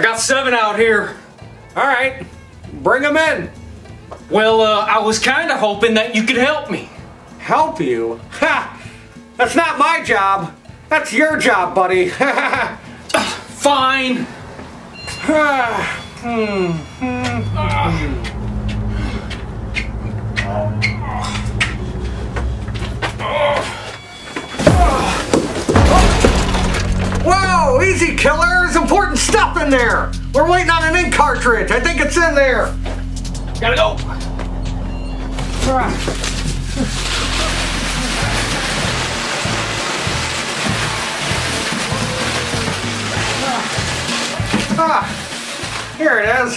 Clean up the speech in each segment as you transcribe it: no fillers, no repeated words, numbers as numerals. I got 7 out here. All right, bring them in. Well, I was kind of hoping that you could help me. Help you? Ha! That's not my job. That's your job, buddy. Fine. Whoa, easy killer, there's important stuff in there. We're waiting on an ink cartridge. I think it's in there. Gotta go. Ah, here it is.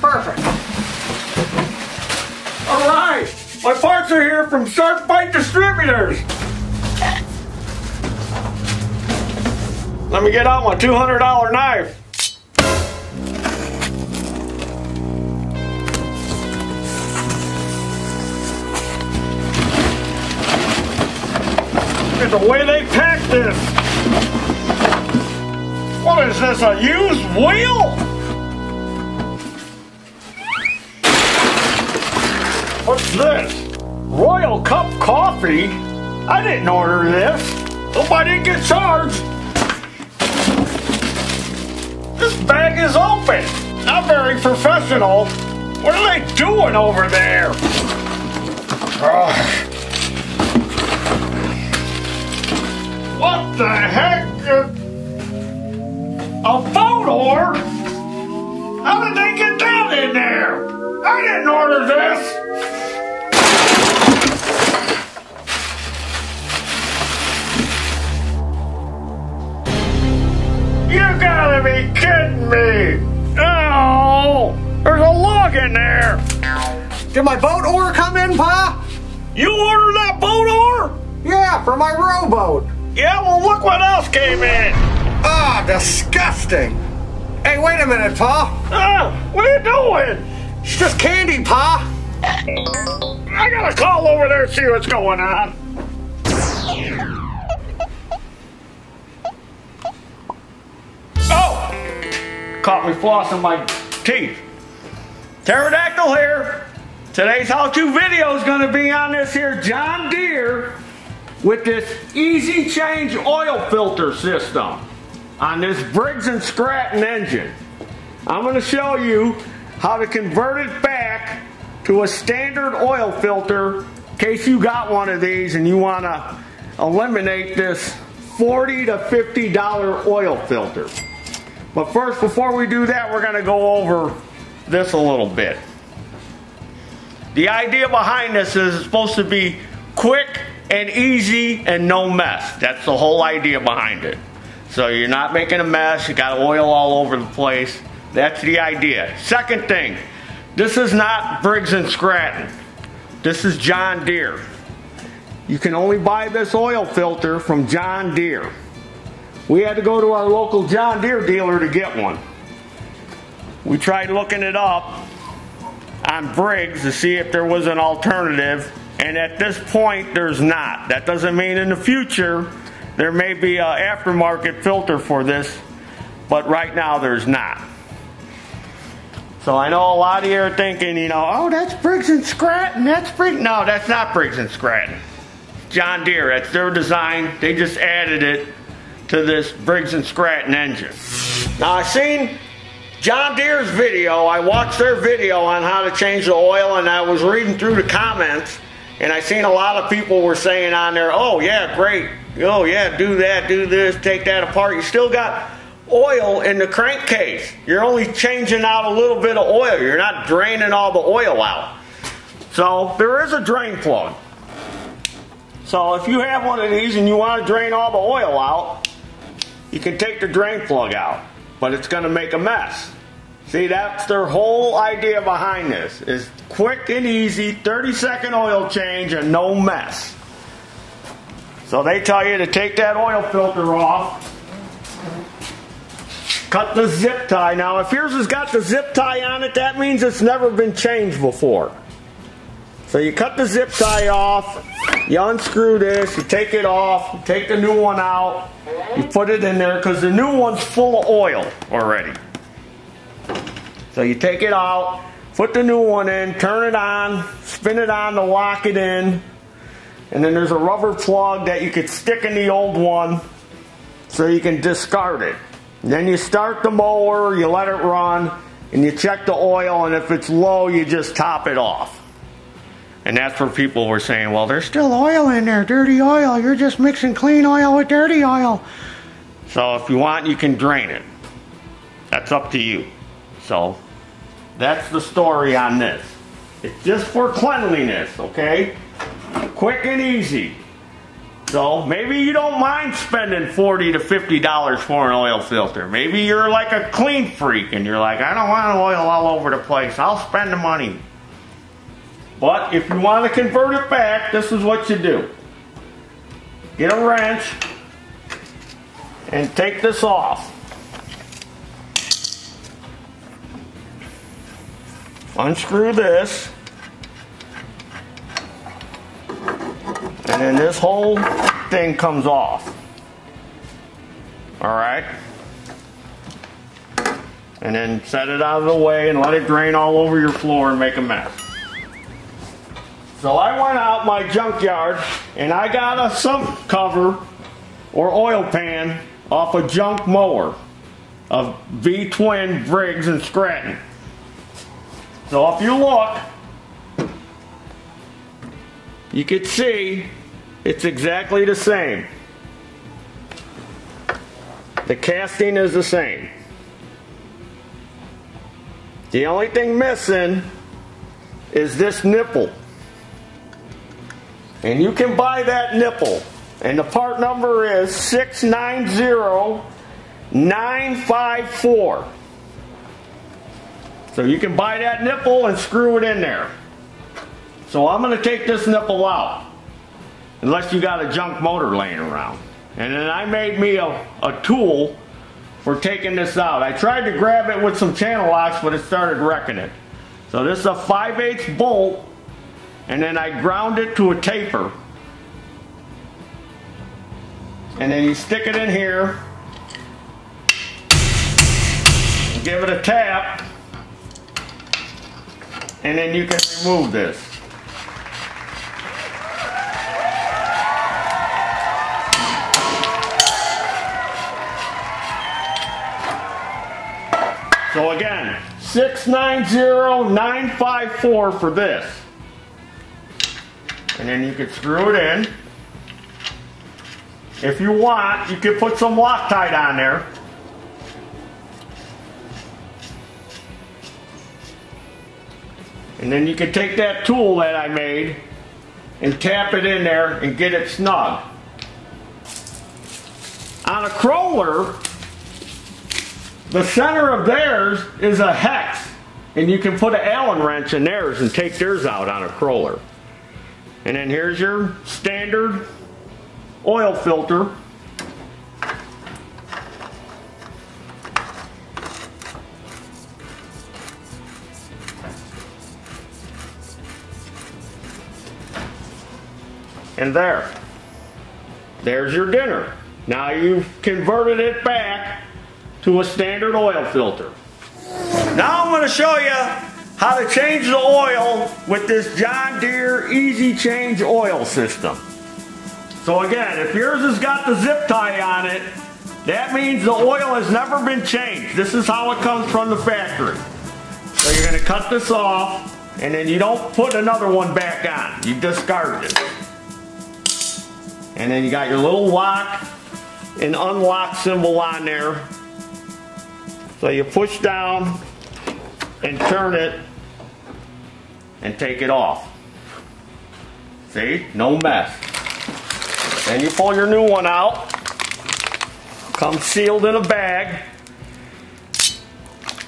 Perfect. All right, my parts are here from Shark Bite Distributors. Let me get out my $200 knife. Look at the way they packed this. What is this, a used wheel? What's this? Royal Cup Coffee? I didn't order this. Hope I didn't get charged. This bag is open. Not very professional. What are they doing over there? Ugh. What the heck? A phone order? How did they get that in there? I didn't order this. You gotta be kidding me. Oh, there's a log in there. Did my boat oar come in, Pa? You ordered that boat oar? Yeah, for my rowboat. Yeah, well, look what else came in. Ah, disgusting. Hey, wait a minute, Pa. What are you doing? It's just candy, Pa. I gotta call over there and see what's going on. Oh, caught me flossing my teeth. Pterodactyl here. Today's how-to video is gonna be on this here John Deere with this easy change oil filter system on this Briggs and Stratton engine. I'm gonna show you how to convert it back to a standard oil filter in case you got one of these and you wanna eliminate this $40 to $50 oil filter. But first, before we do that, we're gonna go over this a little bit. The idea behind this is it's supposed to be quick and easy and no mess. That's the whole idea behind it. So you're not making a mess, you got oil all over the place. That's the idea. Second thing, this is not Briggs and Stratton. This is John Deere. You can only buy this oil filter from John Deere. We had to go to our local John Deere dealer to get one. We tried looking it up on Briggs to see if there was an alternative. And at this point, there's not. That doesn't mean in the future there may be an aftermarket filter for this, but right now there's not. So I know a lot of you are thinking, you know, oh, that's Briggs and Stratton, that's Briggs. No, that's not Briggs and Stratton. John Deere, that's their design. They just added it to this Briggs and Stratton engine. Now I've seen John Deere's video. I watched their video on how to change the oil, and I was reading through the comments. And I seen a lot of people were saying on there, oh yeah, great. Oh yeah, do that, do this, take that apart. You still got oil in the crankcase. You're only changing out a little bit of oil. You're not draining all the oil out. So there is a drain plug. So if you have one of these and you want to drain all the oil out, you can take the drain plug out, but it's going to make a mess. See, that's their whole idea behind this, is quick and easy, 30-second oil change and no mess. So they tell you to take that oil filter off, cut the zip tie. Now, if yours has got the zip tie on it, that means it's never been changed before. So you cut the zip tie off, you unscrew this, you take it off, you take the new one out, you put it in there because the new one's full of oil already. So you take it out, put the new one in, turn it on, spin it on to lock it in, and then there's a rubber plug that you could stick in the old one so you can discard it. And then you start the mower, you let it run, and you check the oil, and if it's low, you just top it off. And that's where people were saying, well, there's still oil in there, dirty oil. You're just mixing clean oil with dirty oil. So if you want, you can drain it. That's up to you. So that's the story on this. It's just for cleanliness, okay? Quick and easy. So maybe you don't mind spending $40 to $50 for an oil filter. Maybe you're like a clean freak and you're like, I don't want oil all over the place. I'll spend the money. But if you want to convert it back, this is what you do. Get a wrench and take this off. Unscrew this. And then this whole thing comes off. Alright? And then set it out of the way and let it drain all over your floor and make a mess. So I went out my junkyard and I got a sump cover or oil pan off a junk mower of V-twin Briggs and Stratton. So if you look, you can see it's exactly the same. The casting is the same. The only thing missing is this nipple. And you can buy that nipple. And the part number is 690954. So you can buy that nipple and screw it in there. So I'm going to take this nipple out. Unless you got a junk motor laying around. And then I made me a tool for taking this out. I tried to grab it with some channel locks, but it started wrecking it. So this is a 5/8 bolt. And then I ground it to a taper. And then you stick it in here. Give it a tap. And then you can remove this. So again, 690954 for this. And then you can screw it in. If you want, you can put some Loctite on there. And then you can take that tool that I made and tap it in there and get it snug. On a Crowler, the center of theirs is a hex. And you can put an Allen wrench in theirs and take theirs out on a Crowler. And then here's your standard oil filter. And there's your dinner. Now you've converted it back to a standard oil filter. Now I'm going to show you how to change the oil with this John Deere Easy Change oil system. So again, if yours has got the zip tie on it, that means the oil has never been changed. This is how it comes from the factory. So you're going to cut this off, and then you don't put another one back on. You discard it. And then you got your little lock and unlock symbol on there. So you push down and turn it and take it off. See? No mess. Then you pull your new one out. Comes sealed in a bag.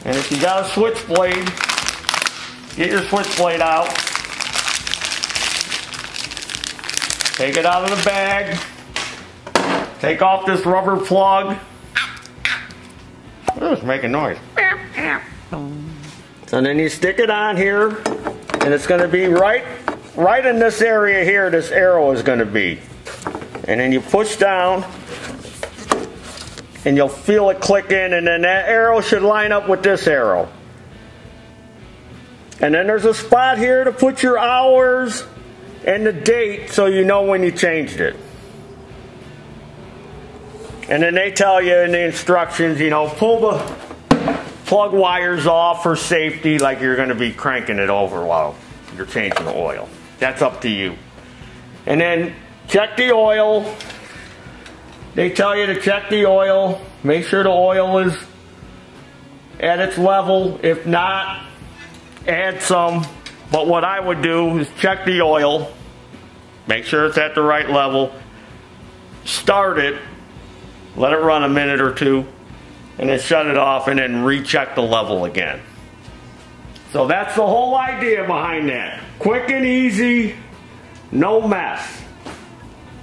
And if you got a switchblade, get your switchblade out. Take it out of the bag. Take off this rubber plug. It's making noise. So then you stick it on here, and it's going to be right right in this area here, this arrow is going to be. And then you push down and you'll feel it click in, and then that arrow should line up with this arrow. And then there's a spot here to put your hours and the date so you know when you changed it. And then they tell you in the instructions, you know, pull the plug wires off for safety, like you're going to be cranking it over while you're changing the oil. That's up to you. And then check the oil. They tell you to check the oil. Make sure the oil is at its level. If not, add some. But what I would do is check the oil. Make sure it's at the right level. Start it. Let it run a minute or two. And then shut it off and then recheck the level again. So that's the whole idea behind that. Quick and easy. No mess.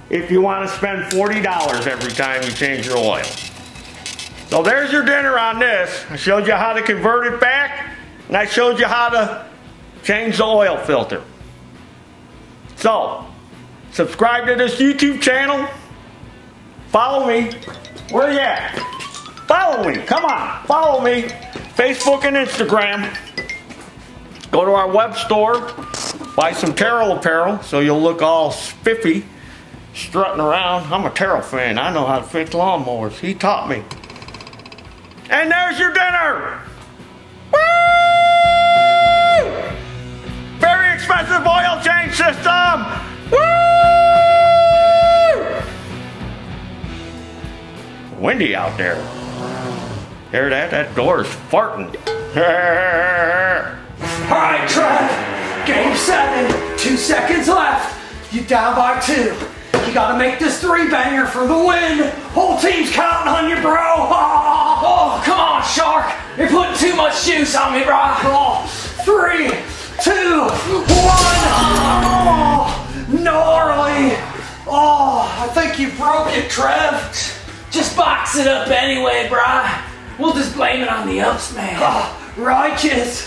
If you want to spend $40 every time you change your oil. So there's your dinner on this. I showed you how to convert it back, and I showed you how to change the oil filter. So, subscribe to this YouTube channel. Follow me. Where you at? Follow me. Come on. Follow me. Facebook and Instagram. Go to our web store. Buy some Terrell apparel so you'll look all spiffy. Strutting around. I'm a Terrell fan. I know how to fix lawnmowers. He taught me. And there's your dinner. Woo! Very expensive oil change system. Woo! Windy out there. Hear that? That door's farting. All right, Trev. Game 7. 2 seconds left. You down by 2. You gotta make this 3-banger for the win. Whole team's counting on you, bro. Oh, come on, Shark. You're putting too much juice on me, bro. Oh, 3, 2, 1. Oh, gnarly. Oh, I think you broke it, Trev. Just box it up anyway, bro. We'll just blame it on the ups, man. Oh, righteous.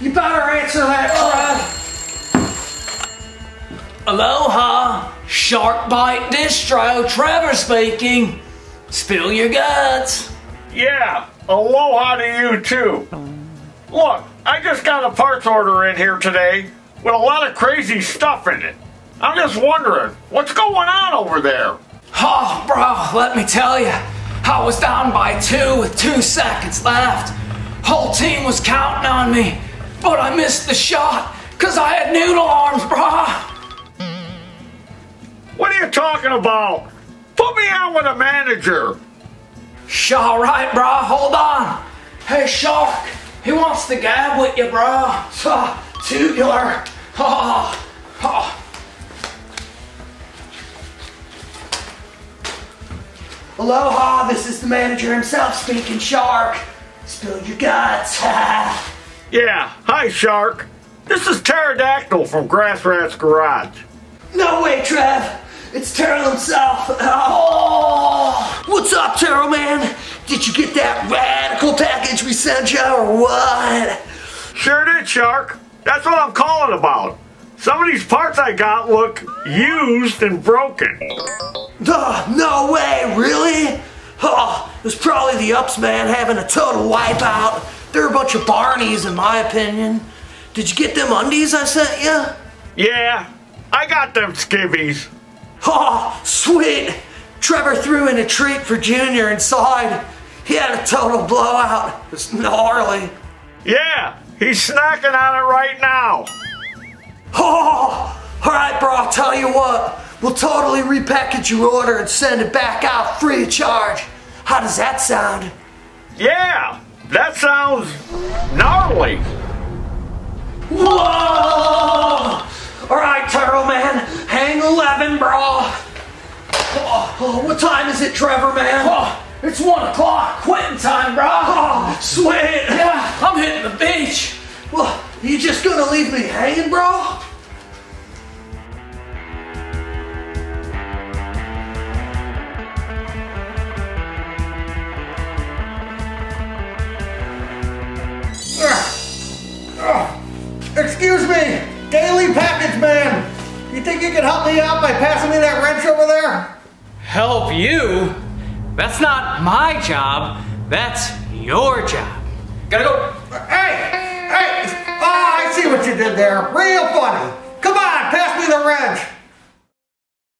You better answer that, Trev. Aloha, Shark Bite Distro, Trevor speaking. Spill your guts. Yeah, aloha to you too. Look, I just got a parts order in here today with a lot of crazy stuff in it. I'm just wondering, what's going on over there? Oh, bro, let me tell you. I was down by 2 with 2 seconds left. Whole team was counting on me, but I missed the shot because I had noodle arms, bro. What are you talking about? Put me out with a manager. All right, bro. Hold on. Hey, Shark. He wants to gab with you, bro. Tubular. Oh, oh. Aloha. This is the manager himself speaking, Shark. Spill your guts. Yeah. Hi, Shark. This is Pterodactyl from Grass Rats Garage. No way, Trev. It's Terrell himself. Oh, what's up, Terrell, man? Did you get that radical package we sent you or what? Sure did, Shark. That's what I'm calling about. Some of these parts I got look used and broken. No way, really? Oh, it was probably the ups, man, having a total wipeout. They're a bunch of Barneys, in my opinion. Did you get them undies I sent you? Yeah, I got them skivvies. Oh, sweet! Trevor threw in a treat for Junior inside. He had a total blowout. It was gnarly. Yeah, he's snacking on it right now. Oh, all right, bro, I'll tell you what. We'll totally repackage your order and send it back out free of charge. How does that sound? Yeah, that sounds gnarly. Whoa! All right, Turtle Man, hang 11, bro. What time is it, Trevor, man? It's 1 o'clock, quitting time, bro. Sweet. Yeah, I'm hitting the beach. Well, you just gonna leave me hanging, bro? Excuse help me out by passing me that wrench over there? Help you? That's not my job. That's your job. Gotta go. Hey! Hey! Oh, I see what you did there. Real funny. Come on, pass me the wrench.